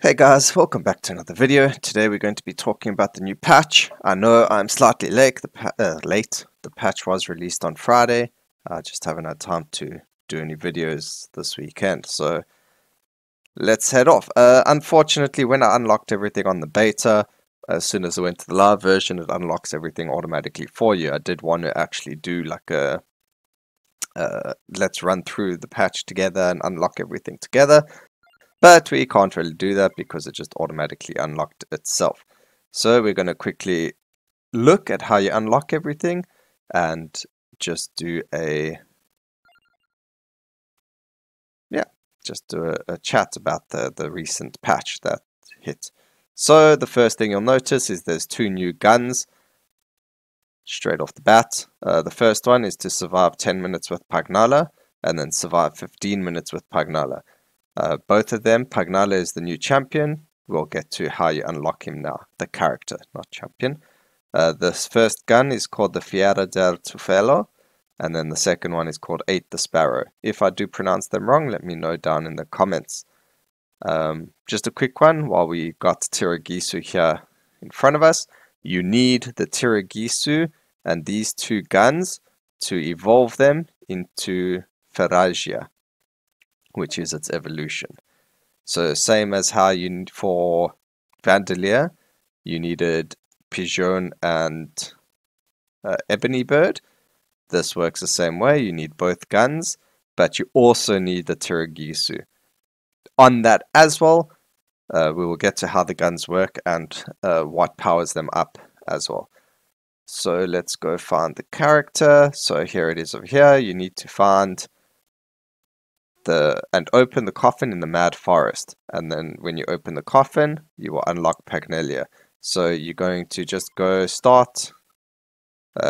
Hey guys, welcome back to another video. Today we're going to be talking about the new patch. I know I'm slightly late. The patch was released on Friday. I just haven't had time to do any videos this weekend, so let's head off. Unfortunately, when I unlocked everything on the beta, as soon as I went to the live version, it unlocks everything automatically for you. I did want to actually do like a let's run through the patch together and unlock everything together. But we can't really do that because it just automatically unlocked itself. So we're going to quickly look at how you unlock everything and just do a chat about the recent patch that hit. So the first thing you'll notice is there's two new guns straight off the bat. The first one is to survive 10 minutes with Pugnala, and then survive 15 minutes with Pugnala. Both of them. Pugnala is the new champion. We'll get to how you unlock him now. The character, not champion. This first gun is called the Phiera Der Tuphello, and then the second one is called Eight the Sparrow. If I do pronounce them wrong, let me know down in the comments. Just a quick one while we got Tiragisu here in front of us. You need the Tiragisu and these two guns to evolve them into Phieraggi, which is its evolution. So same as how you need for Vandalier, you needed Pigeon and Ebony Bird. This works the same way. You need both guns, but you also need the Tiragisu. On that as well, we will get to how the guns work and what powers them up as well. So let's go find the character. So here it is over here. You need to find and open the coffin in the mad forest, and then when you open the coffin you will unlock Pugnala. So you're going to just go start,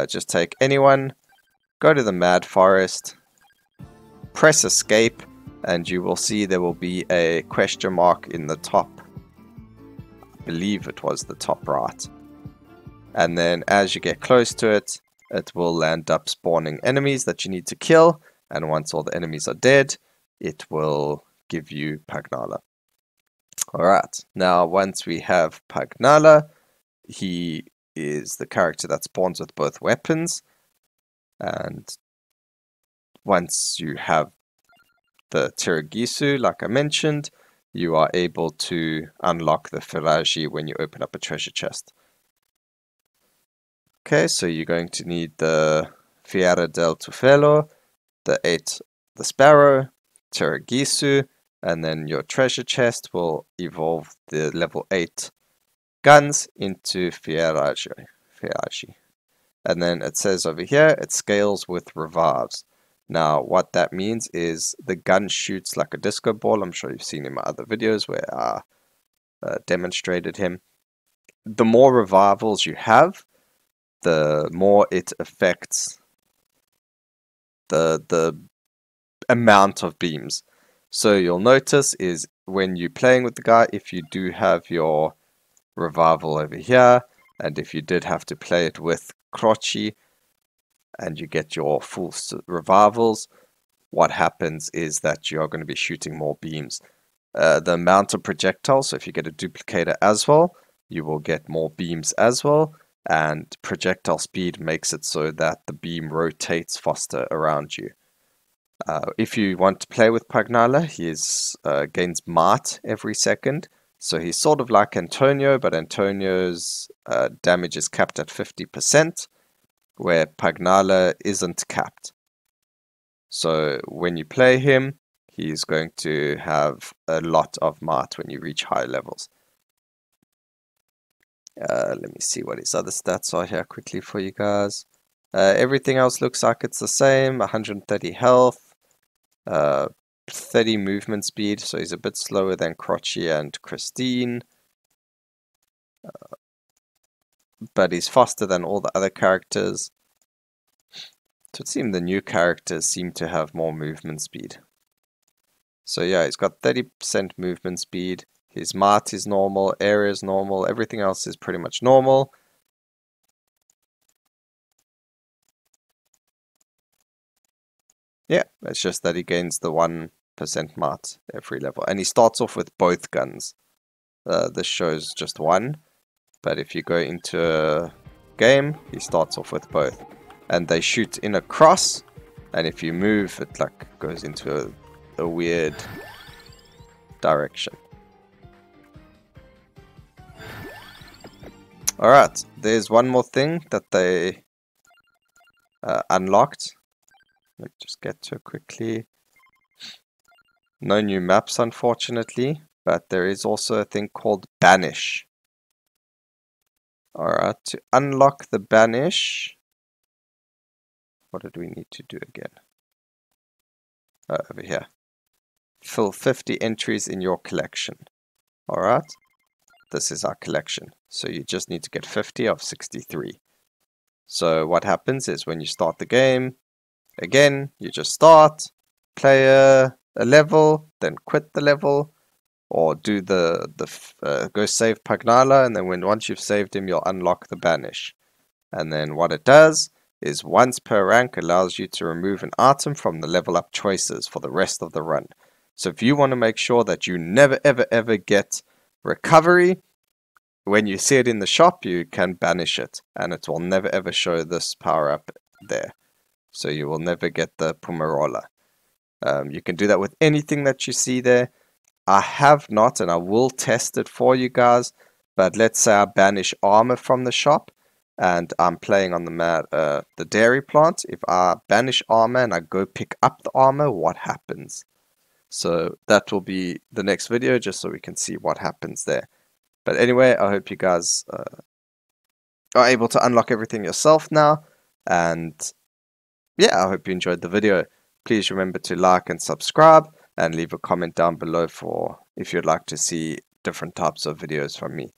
just take anyone, go to the mad forest, press escape, and you will see there will be a question mark in the top, I believe it was the top right, and then as you get close to it, it will end up spawning enemies that you need to kill, and once all the enemies are dead it will give you Pugnala. Alright, now once we have Pugnala, he is the character that spawns with both weapons, and once you have the Tiragisu, like I mentioned, you are able to unlock the Phieraggi when you open up a treasure chest. Okay, so you're going to need the Phiera del Tuphello, the Eight the Sparrow, Tiragisu, and then your treasure chest will evolve the level 8 guns into Phieraggi. And then it says over here, it scales with revives. Now what that means is the gun shoots like a disco ball. I'm sure you've seen in my other videos where I demonstrated him. The more revivals you have, the more it affects the amount of beams. So you'll notice is when you're playing with the guy, if you do have your revival over here, and if you did have to play it with Crotchy and you get your full revivals, what happens is that you're going to be shooting more beams. The amount of projectiles, so if you get a duplicator as well, you will get more beams as well, and projectile speed makes it so that the beam rotates faster around you. If you want to play with Pugnala, he gains might every second. So he's sort of like Antonio, but Antonio's damage is capped at 50%, where Pugnala isn't capped. So when you play him, he's going to have a lot of might when you reach higher levels. Let me see what his other stats are here quickly for you guys. Everything else looks like it's the same. 130 health. 30 movement speed, so he's a bit slower than Crotchy and Christine, but he's faster than all the other characters. So it seems the new characters seem to have more movement speed. So yeah, he's got 30% movement speed, his might is normal, air is normal, everything else is pretty much normal. Yeah, it's just that he gains the 1% might every level. And he starts off with both guns. This shows just one, but if you go into a game, he starts off with both. And they shoot in a cross, and if you move, it like goes into a weird direction. Alright, there's one more thing that they unlocked. Let me just get to it quickly. No new maps, unfortunately, but there is also a thing called Banish. Alright, to unlock the Banish, what did we need to do again? Over here. Fill 50 entries in your collection. Alright, this is our collection. So you just need to get 50 of 63. So what happens is when you start the game, again, you just start, play a level, then quit the level, or do go save Pugnala, and then once you've saved him, you'll unlock the Banish. And then what it does is once per rank allows you to remove an item from the level up choices for the rest of the run. So if you want to make sure that you never ever ever get recovery, when you see it in the shop, you can banish it, and it will never ever show this power up there. So you will never get the Pugnala. You can do that with anything that you see there. I have not, and I will test it for you guys, but let's say I banish armor from the shop, and I'm playing on the dairy plant. If I banish armor and I go pick up the armor, what happens? So that will be the next video, just so we can see what happens there. But anyway, I hope you guys are able to unlock everything yourself now, and yeah, I hope you enjoyed the video. Please remember to like and subscribe, and leave a comment down below for if you'd like to see different types of videos from me.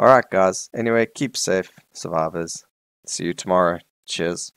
Alright guys, anyway, keep safe, survivors. See you tomorrow. Cheers.